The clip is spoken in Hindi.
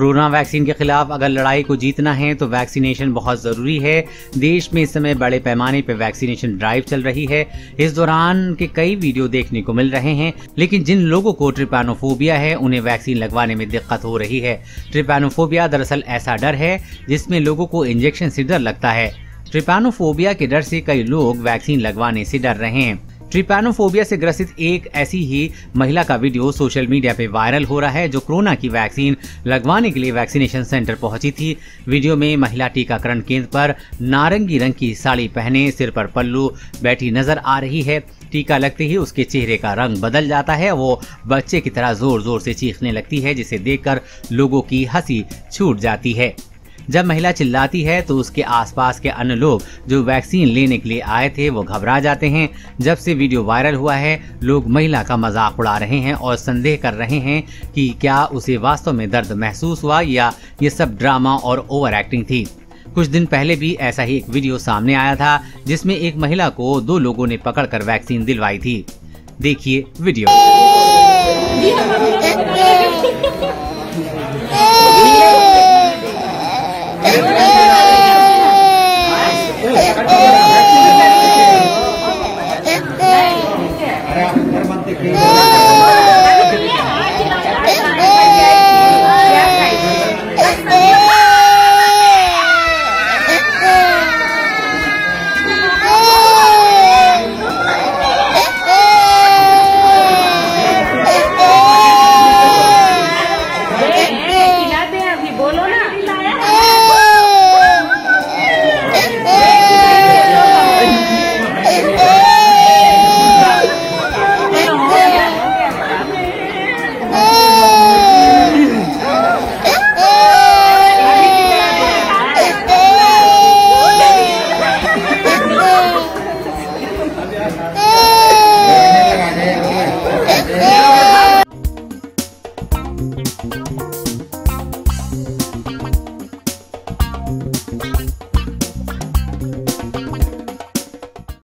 कोरोना वैक्सीन के खिलाफ अगर लड़ाई को जीतना है तो वैक्सीनेशन बहुत ज़रूरी है। देश में इस समय बड़े पैमाने पर वैक्सीनेशन ड्राइव चल रही है। इस दौरान के कई वीडियो देखने को मिल रहे हैं, लेकिन जिन लोगों को ट्रिपैनोफोबिया है उन्हें वैक्सीन लगवाने में दिक्कत हो रही है। ट्रिपैनोफोबिया दरअसल ऐसा डर है जिसमें लोगों को इंजेक्शन से डर लगता है। ट्रिपैनोफोबिया के डर से कई लोग वैक्सीन लगवाने से डर रहे हैं। ट्रिपैनोफोबिया से ग्रसित एक ऐसी ही महिला का वीडियो सोशल मीडिया पे वायरल हो रहा है, जो कोरोना की वैक्सीन लगवाने के लिए वैक्सीनेशन सेंटर पहुंची थी। वीडियो में महिला टीकाकरण केंद्र पर नारंगी रंग की साड़ी पहने, सिर पर पल्लू, बैठी नजर आ रही है। टीका लगते ही उसके चेहरे का रंग बदल जाता है, वो बच्चे की तरह जोर जोर से चीखने लगती है, जिसे देखकर लोगों की हंसी छूट जाती है। जब महिला चिल्लाती है तो उसके आसपास के अन्य लोग जो वैक्सीन लेने के लिए आए थे वो घबरा जाते हैं। जब से वीडियो वायरल हुआ है, लोग महिला का मजाक उड़ा रहे हैं और संदेह कर रहे हैं कि क्या उसे वास्तव में दर्द महसूस हुआ या ये सब ड्रामा और ओवर एक्टिंग थी। कुछ दिन पहले भी ऐसा ही एक वीडियो सामने आया था, जिसमें एक महिला को दो लोगों ने पकड़कर वैक्सीन दिलवाई थी। देखिए वीडियो।